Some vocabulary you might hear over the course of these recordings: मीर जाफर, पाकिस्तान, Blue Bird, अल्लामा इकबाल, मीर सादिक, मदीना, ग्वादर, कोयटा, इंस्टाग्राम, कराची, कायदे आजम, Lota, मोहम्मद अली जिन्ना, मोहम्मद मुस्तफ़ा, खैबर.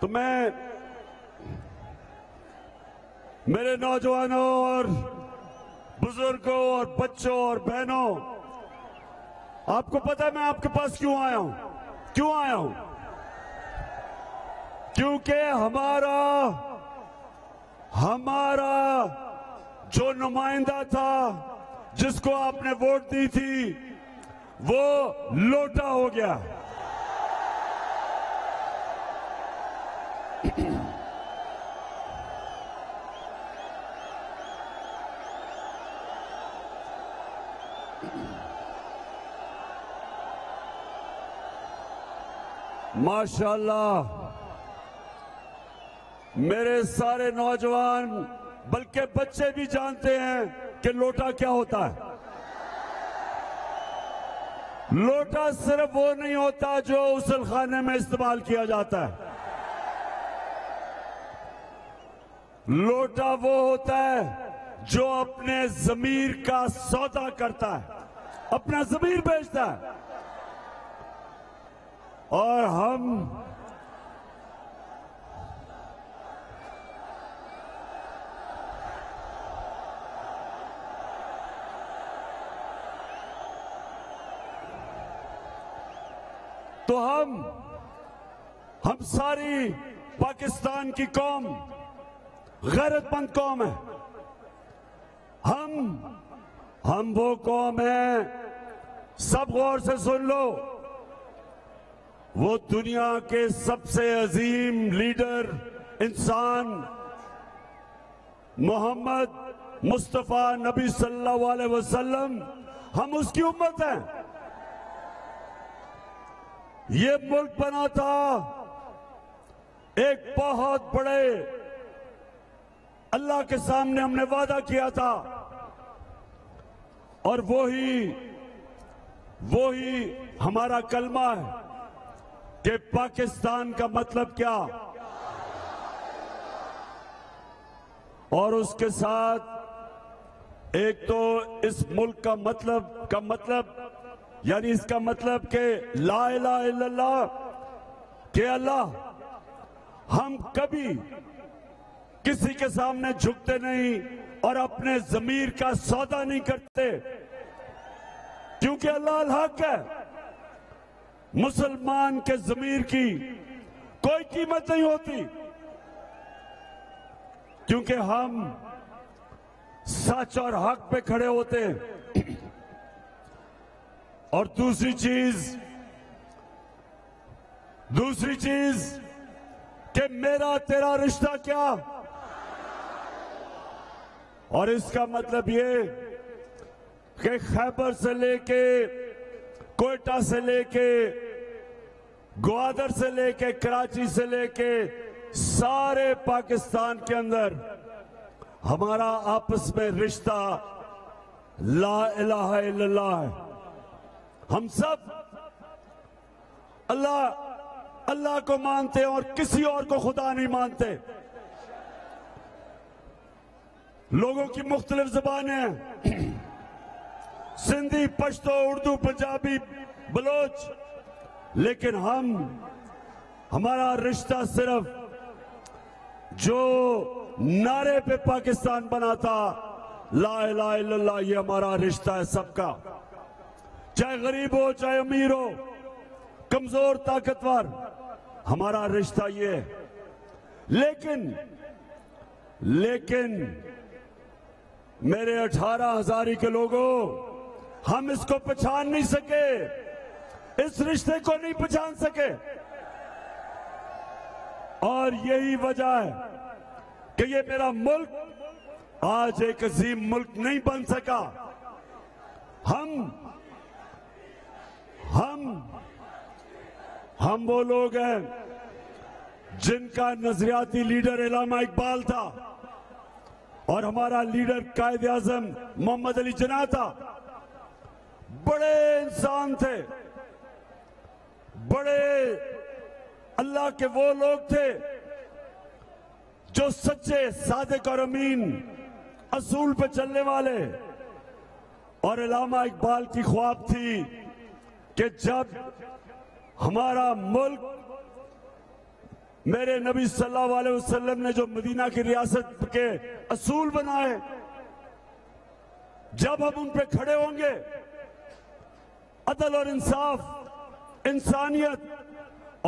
तो मैं मेरे नौजवानों और बुजुर्गों और बच्चों और बहनों, आपको पता है मैं आपके पास क्यों आया हूं क्योंकि हमारा जो नुमाइंदा था, जिसको आपने वोट दी थी, वो लोटा हो गया। माशाल्लाह, मेरे सारे नौजवान बल्कि बच्चे भी जानते हैं कि लोटा क्या होता है। लोटा सिर्फ वो नहीं होता जो उसूलखाने में इस्तेमाल किया जाता है। लोटा वो होता है जो अपने ज़मीर का सौदा करता है, अपना ज़मीर बेचता है। और हम सारी पाकिस्तान की कौम गैरतमंद कौम है। हम वो कौम है, सब गौर से सुन लो, वो दुनिया के सबसे अजीम लीडर इंसान मोहम्मद मुस्तफ़ा नबी सल्लल्लाहु अलैहि वसल्लम, हम उसकी उम्मत हैं। ये मुल्क बना था एक बहुत बड़े, अल्लाह के सामने हमने वादा किया था, और वो ही हमारा कलमा है कि पाकिस्तान का मतलब क्या, और उसके साथ एक तो इस मुल्क का मतलब यानी इसका मतलब के ला इलाहा इल्लल्लाह के अल्लाह। हम कभी किसी के सामने झुकते नहीं और अपने ज़मीर का सौदा नहीं करते, क्योंकि अल्लाह अल-हक है। मुसलमान के ज़मीर की कोई कीमत नहीं होती, क्योंकि हम सच और हक पे खड़े होते हैं। और दूसरी चीज कि मेरा तेरा रिश्ता क्या, और इसका मतलब ये कि खैबर से लेके कोयटा से लेके ग्वादर से लेके कराची से लेके सारे पाकिस्तान के अंदर हमारा आपस में रिश्ता ला इलाहा इल्लल्लाह है। हम सब अल्लाह को मानते हैं और किसी और को खुदा नहीं मानते। लोगों की मुख्तलिफ ज़बानें हैं, सिंधी, पश्तो, उर्दू, पंजाबी, बलोच, लेकिन हमारा रिश्ता सिर्फ जो नारे पे पाकिस्तान बना था, ला इलाहा इल्लल्लाह, ये हमारा रिश्ता है सबका। चाहे गरीब हो, चाहे अमीर हो, कमजोर, ताकतवर, हमारा रिश्ता ये है। लेकिन मेरे 18,000 के लोगों, हम इसको पहचान नहीं सके, इस रिश्ते को नहीं पहचान सके, और यही वजह है कि ये मेरा मुल्क आज एक अजीम मुल्क नहीं बन सका। हम वो लोग हैं जिनका नजरियाती लीडर अल्लामा इकबाल था, और हमारा लीडर कायदे आजम मोहम्मद अली जिन्ना था। बड़े इंसान थे, बड़े अल्लाह के वो लोग थे जो सच्चे, सादिक और अमीन असूल पर चलने वाले। और अल्लामा इकबाल की ख्वाब थी कि जब हमारा मुल्क मेरे नबी सल्लल्लाहु अलैहि वसल्लम ने जो मदीना की रियासत के असूल बनाए, जब हम उन पे खड़े होंगे, अदल और इंसाफ, इंसानियत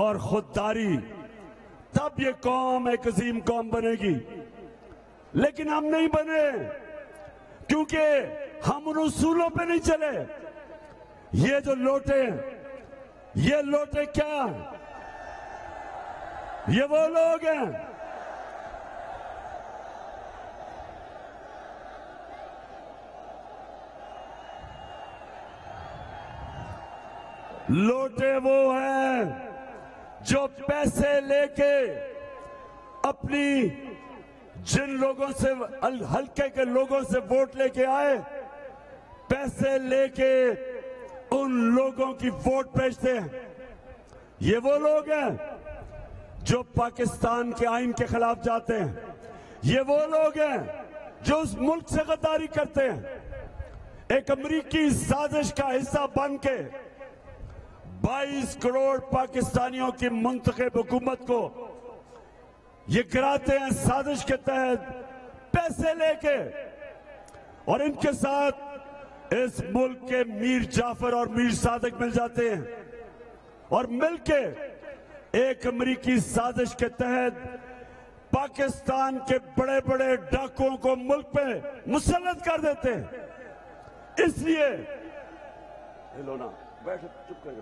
और खुददारी, तब ये कौम एक अजीम कौम बनेगी। लेकिन हम नहीं बने क्योंकि हम उन उसूलों पे नहीं चले। ये जो लोटे, ये लोटे क्या? ये वो लोग हैं लोटे, वो हैं जो पैसे लेके अपनी जिन लोगों से, हल्के के लोगों से वोट लेके आए, पैसे लेके उन लोगों की वोट बेचते हैं। ये वो लोग हैं जो पाकिस्तान के आइन के खिलाफ जाते हैं। ये वो लोग हैं जो उस मुल्क से गद्दारी करते हैं। एक अमरीकी साजिश का हिस्सा बन के 22 करोड़ पाकिस्तानियों की मुंतखब हुकूमत को ये गिराते हैं साजिश के तहत पैसे लेके। और इनके साथ इस मुल्क के मीर जाफर और मीर सादिक मिल जाते हैं और मिलके एक अमरीकी साजिश के तहत पाकिस्तान के बड़े बड़े डाकुओं को मुल्क पे मुसल्लत कर देते हैं। इसलिए लो ना, बैठ चुप कर।